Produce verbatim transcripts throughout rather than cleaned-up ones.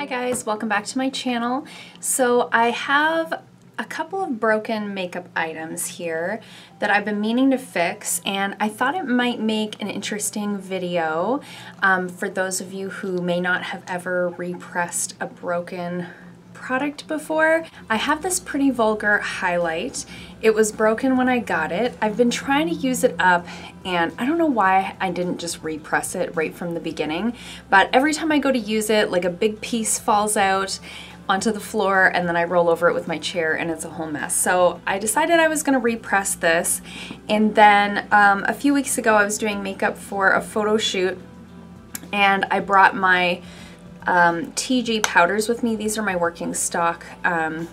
Hi guys, welcome back to my channel. So I have a couple of broken makeup items here that I've been meaning to fix, and I thought it might make an interesting video um, for those of you who may not have ever repressed a broken product before. I have this pretty vulgar highlight. It was broken when I got it. I've been trying to use it up, and I don't know why I didn't just repress it right from the beginning, but every time I go to use it, like a big piece falls out onto the floor, and then I roll over it with my chair and it's a whole mess. So I decided I was gonna repress this, and then um, a few weeks ago I was doing makeup for a photo shoot, and I brought my Um, T I G I powders with me. These are my working stock um,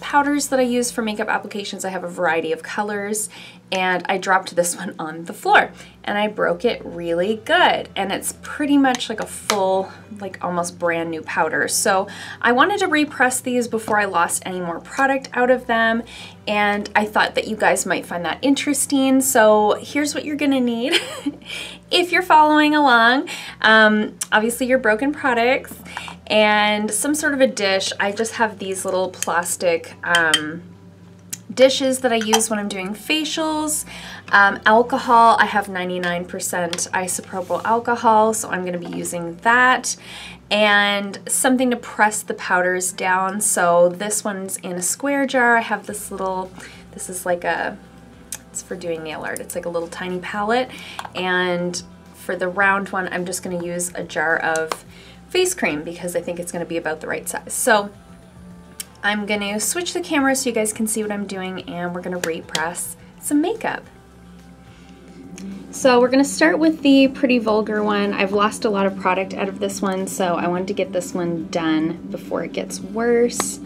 powders that I use for makeup applications. I have a variety of colors, and I dropped this one on the floor and I broke it really good, and it's pretty much like a full, like almost brand new powder. So I wanted to repress these before I lost any more product out of them, and I thought that you guys might find that interesting. So here's what you're gonna need if you're following along. Um, obviously your broken products and some sort of a dish. I just have these little plastic um, dishes that I use when I'm doing facials. Um, alcohol, I have ninety-nine percent isopropyl alcohol, so I'm gonna be using that. And something to press the powders down. So this one's in a square jar. I have this little, this is like a, it's for doing nail art. It's like a little tiny palette. And for the round one, I'm just gonna use a jar of face cream because I think it's gonna be about the right size. So I'm gonna switch the camera so you guys can see what I'm doing, and we're gonna repress some makeup. So we're gonna start with the pretty vulgar one. I've lost a lot of product out of this one, so I wanted to get this one done before it gets worse.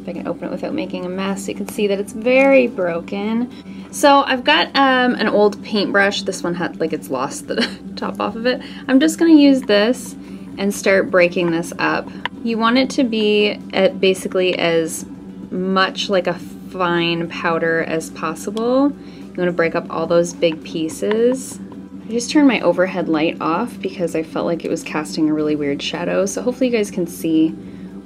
If I can open it without making a mess, you can see that it's very broken. So I've got um, an old paintbrush. This one had, like, it's lost the top off of it. I'm just gonna use this and start breaking this up. You want it to be at basically as much like a fine powder as possible. You want to break up all those big pieces. I just turned my overhead light off because I felt like it was casting a really weird shadow, so hopefully you guys can see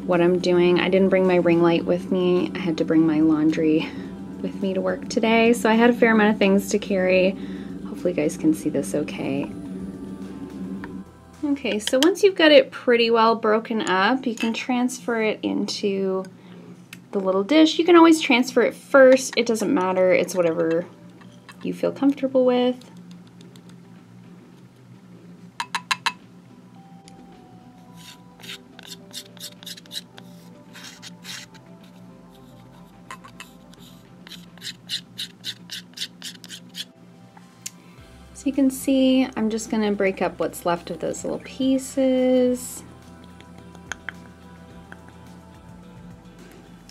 what I'm doing. I didn't bring my ring light with me. I had to bring my laundry with me to work today, so I had a fair amount of things to carry. Hopefully you guys can see this okay. Okay, so once you've got it pretty well broken up, you can transfer it into the little dish. You can always transfer it first. It doesn't matter. It's whatever you feel comfortable with. So you can see, I'm just gonna break up what's left of those little pieces.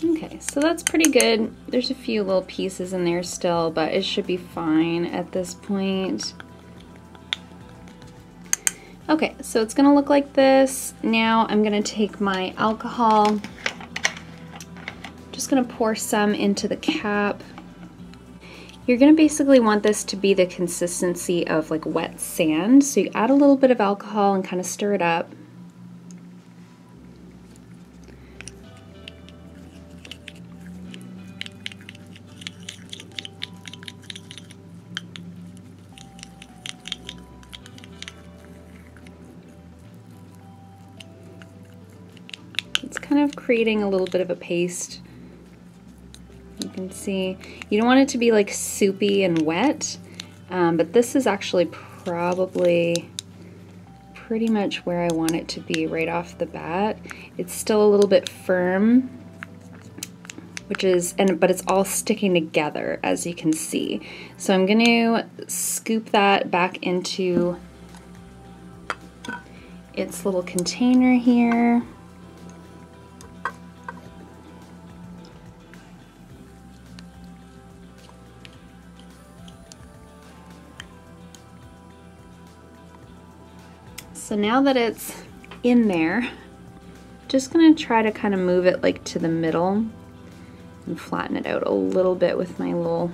Okay, so that's pretty good. There's a few little pieces in there still, but it should be fine at this point. Okay, so it's gonna look like this. Now I'm gonna take my alcohol. I'm just gonna pour some into the cap. You're gonna basically want this to be the consistency of like wet sand. So you add a little bit of alcohol and kind of stir it up. It's kind of creating a little bit of a paste. You can see, you don't want it to be like soupy and wet, um, but this is actually probably pretty much where I want it to be right off the bat. It's still a little bit firm, which is, and but it's all sticking together, as you can see. So I'm going to scoop that back into its little container here. So now that it's in there, just gonna try to kind of move it like to the middle and flatten it out a little bit with my little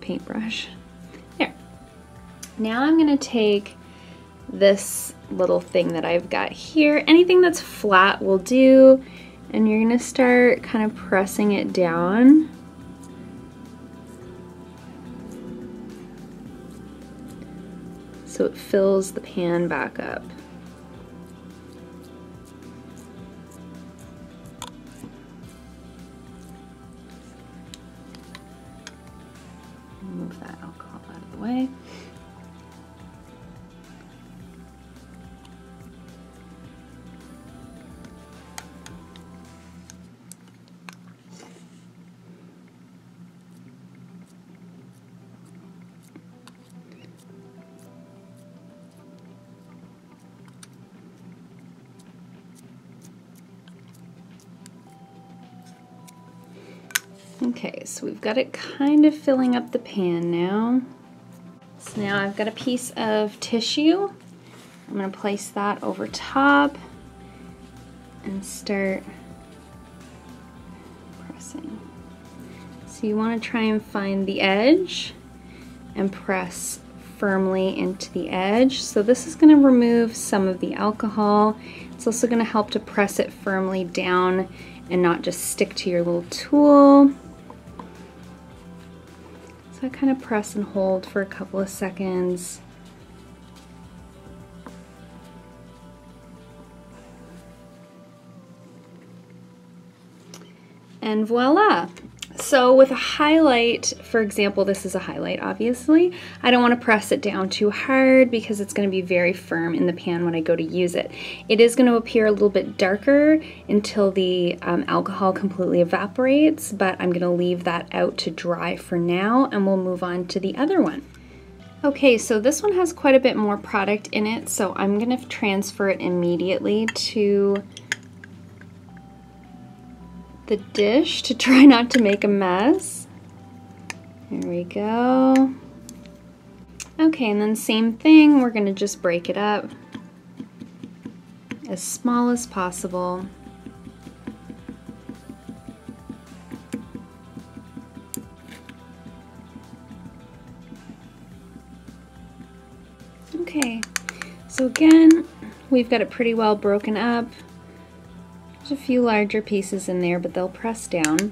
paintbrush. There. Now I'm gonna take this little thing that I've got here. Anything that's flat will do, and you're gonna start kind of pressing it down. So it fills the pan back up. Move that alcohol out of the way. Okay, so we've got it kind of filling up the pan now. So now I've got a piece of tissue. I'm gonna place that over top and start pressing. So you wanna try and find the edge and press firmly into the edge. So this is gonna remove some of the alcohol. It's also gonna help to press it firmly down and not just stick to your little tool. So I kind of press and hold for a couple of seconds. And voila. So with a highlight, for example, this is a highlight, obviously. I don't want to press it down too hard because it's going to be very firm in the pan when I go to use it. It is going to appear a little bit darker until the um, alcohol completely evaporates, but I'm going to leave that out to dry for now, and we'll move on to the other one. Okay, so this one has quite a bit more product in it, so I'm going to transfer it immediately to the dish to try not to make a mess. There we go. Okay, and then same thing, we're gonna just break it up as small as possible. Okay, so again, we've got it pretty well broken up. There's a few larger pieces in there, but they'll press down.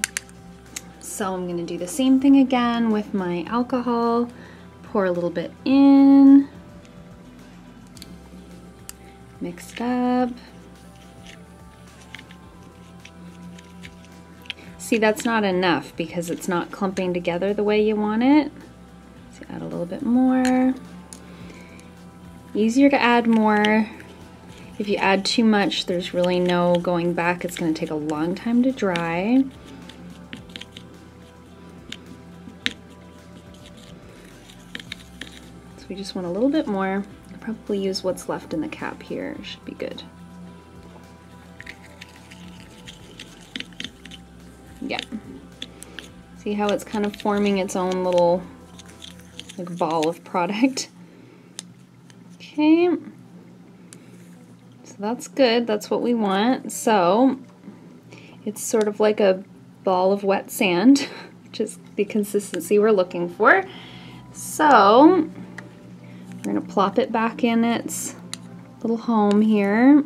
So I'm going to do the same thing again with my alcohol. Pour a little bit in. Mix it up. See, that's not enough because it's not clumping together the way you want it. So add a little bit more. Easier to add more. If you add too much, there's really no going back. It's going to take a long time to dry. So we just want a little bit more. I'll probably use what's left in the cap here. Should be good. Yeah. See how it's kind of forming its own little like ball of product? Okay. So that's good, that's what we want. So it's sort of like a ball of wet sand, which is the consistency we're looking for. So we're gonna plop it back in its little home here.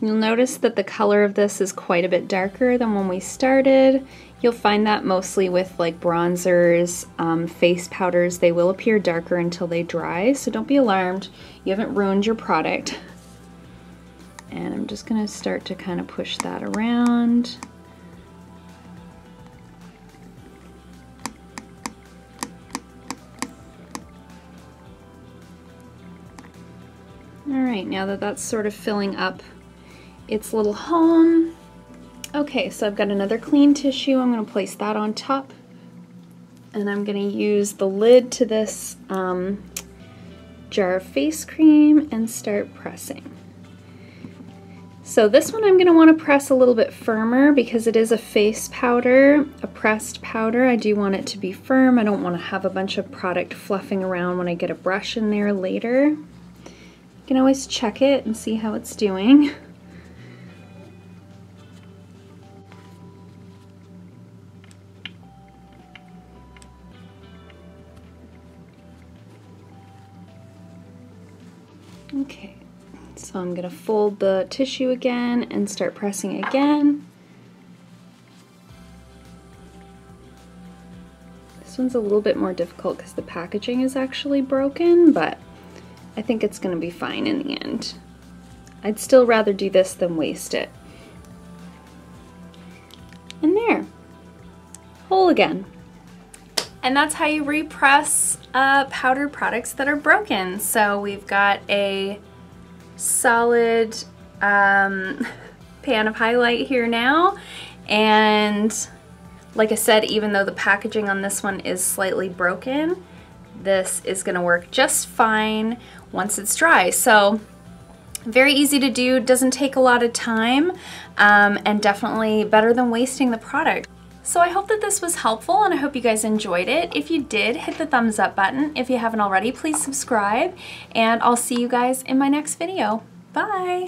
You'll notice that the color of this is quite a bit darker than when we started. You'll find that mostly with like bronzers, um, face powders. They will appear darker until they dry, so don't be alarmed. You haven't ruined your product. And I'm just gonna start to kind of push that around. All right, now that that's sort of filling up its little home. Okay, so I've got another clean tissue. I'm gonna place that on top, and I'm gonna use the lid to this um, jar of face cream and start pressing. So this one I'm gonna wanna press a little bit firmer because it is a face powder, a pressed powder. I do want it to be firm. I don't wanna have a bunch of product fluffing around when I get a brush in there later. You can always check it and see how it's doing. Okay, so I'm going to fold the tissue again and start pressing again. This one's a little bit more difficult because the packaging is actually broken, but I think it's going to be fine in the end. I'd still rather do this than waste it. And there, whole again. And that's how you repress uh, powdered products that are broken. So we've got a solid um, pan of highlight here now, and like I said, even though the packaging on this one is slightly broken, this is going to work just fine once it's dry. So very easy to do, doesn't take a lot of time, um, and definitely better than wasting the product. So I hope that this was helpful, and I hope you guys enjoyed it. If you did, hit the thumbs up button. If you haven't already, please subscribe, and I'll see you guys in my next video. Bye!